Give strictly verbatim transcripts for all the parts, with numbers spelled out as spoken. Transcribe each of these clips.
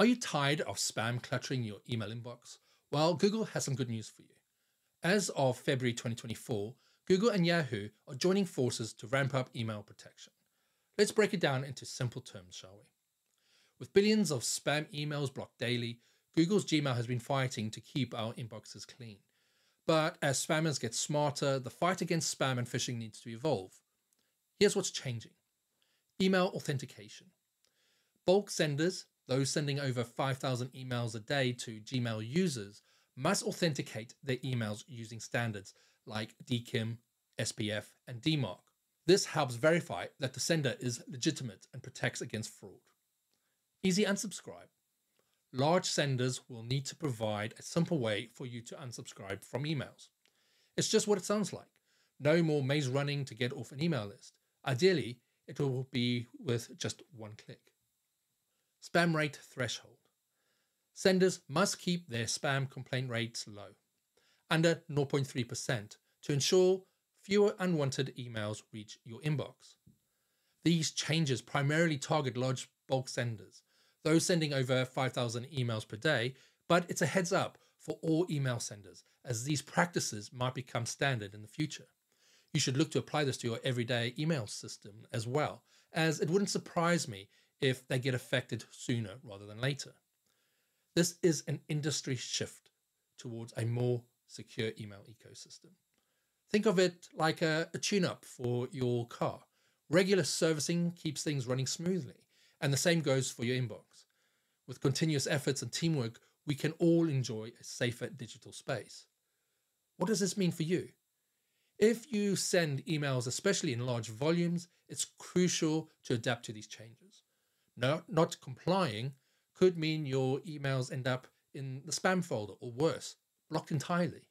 Are you tired of spam cluttering your email inbox? Well, Google has some good news for you. As of February twenty twenty-four, Google and Yahoo are joining forces to ramp up email protection. Let's break it down into simple terms, shall we? With billions of spam emails blocked daily, Google's Gmail has been fighting to keep our inboxes clean. But as spammers get smarter, the fight against spam and phishing needs to evolve. Here's what's changing. Email authentication. Bulk senders, those sending over five thousand emails a day to Gmail users, must authenticate their emails using standards like D K I M, S P F, and D MARC. This helps verify that the sender is legitimate and protects against fraud. Easy unsubscribe. Large senders will need to provide a simple way for you to unsubscribe from emails. It's just what it sounds like. No more maze running to get off an email list. Ideally, it will be with just one click. Spam rate threshold. Senders must keep their spam complaint rates low, under zero point three percent, to ensure fewer unwanted emails reach your inbox. These changes primarily target large bulk senders, those sending over five thousand emails per day, but it's a heads up for all email senders, as these practices might become standard in the future. You should look to apply this to your everyday email system as well, as it wouldn't surprise me if they get affected sooner rather than later. This is an industry shift towards a more secure email ecosystem. Think of it like a, a tune-up for your car. Regular servicing keeps things running smoothly, and the same goes for your inbox. With continuous efforts and teamwork, we can all enjoy a safer digital space. What does this mean for you? If you send emails, especially in large volumes, it's crucial to adapt to these changes. No, not complying could mean your emails end up in the spam folder or worse, blocked entirely.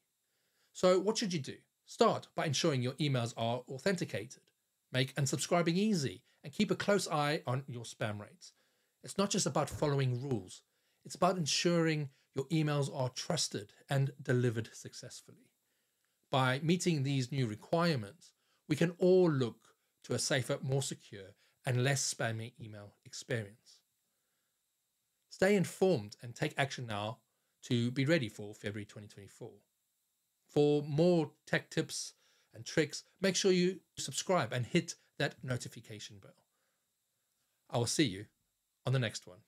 So what should you do? Start by ensuring your emails are authenticated, make unsubscribing easy, and keep a close eye on your spam rates. It's not just about following rules. It's about ensuring your emails are trusted and delivered successfully. By meeting these new requirements, we can all look to a safer, more secure, and less spammy email experience. Stay informed and take action now to be ready for February twenty twenty-four. For more tech tips and tricks, make sure you subscribe and hit that notification bell. I will see you on the next one.